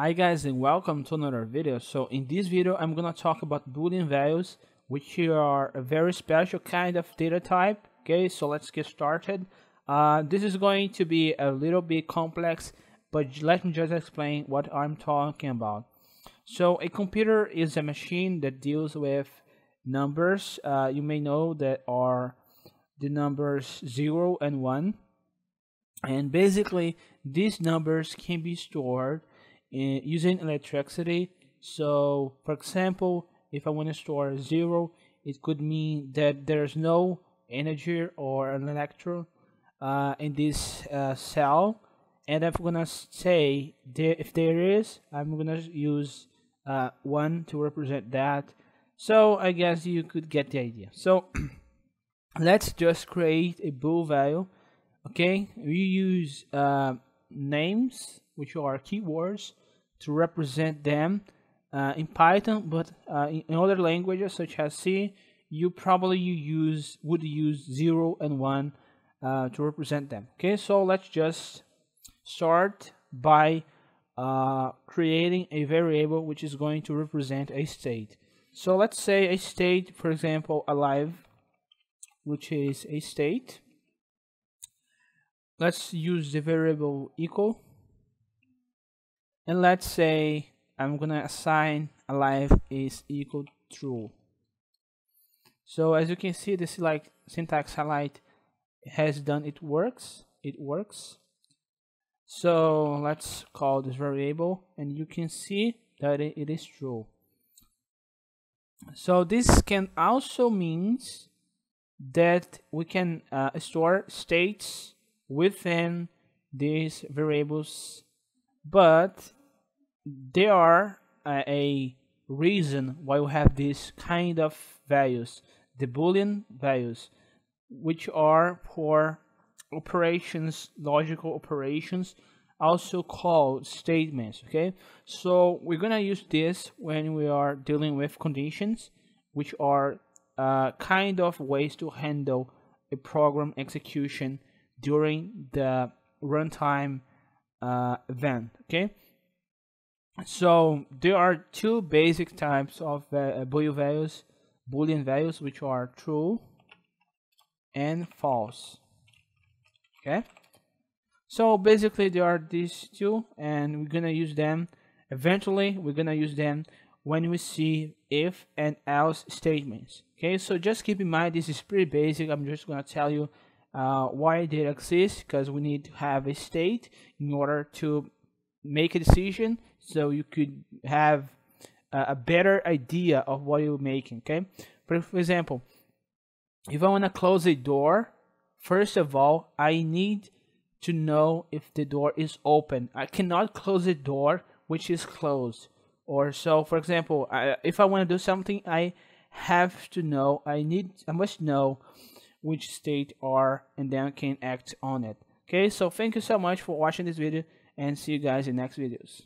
Hi guys, and welcome to another video. So in this video I'm gonna talk about Boolean values, which are a very special kind of data type. Okay, so let's get started. This is going to be a little bit complex, but let me just explain what I'm talking about. So a computer is a machine that deals with numbers. You may know that are the numbers 0 and 1, and basically these numbers can be stored using electricity. So for example, if I want to store 0, it could mean that there's no energy or an electron in this cell, and I'm gonna say if there is, I'm gonna use 1 to represent that. So I guess you could get the idea. So let's just create a bool value. Okay, we use names, which are keywords, to represent them in Python, but in other languages such as C, you probably would use 0 and 1 to represent them. Okay, so let's just start by creating a variable which is going to represent a state. So let's say a state, for example, alive, which is a state. Let's use the variable equal. And let's say I'm gonna assign alive is equal true. So as you can see, this like syntax highlight has done it works. So let's call this variable, and you can see that it is true. So this can also means that we can store states within these variables, but there are a reason why we have these kind of values, the Boolean values, which are for operations, logical operations, also called statements. Okay, so we're gonna use this when we are dealing with conditions, which are kind of ways to handle a program execution during the runtime event. Okay, so there are two basic types of Boolean values, which are true and false. Okay, so basically there are these two, and we're gonna use them eventually. We're gonna use them when we see if and else statements. Okay, so just keep in mind this is pretty basic. I'm just gonna tell you why they exist, because we need to have a state in order to make a decision, so you could have a better idea of what you're making. Okay, for example, if I want to close a door, first of all I need to know if the door is open. I cannot close a door which is closed. Or so, for example, if I want to do something, I have to know, I must know which state are, and then can act on it. Okay, so thank you so much for watching this video, and see you guys in next videos.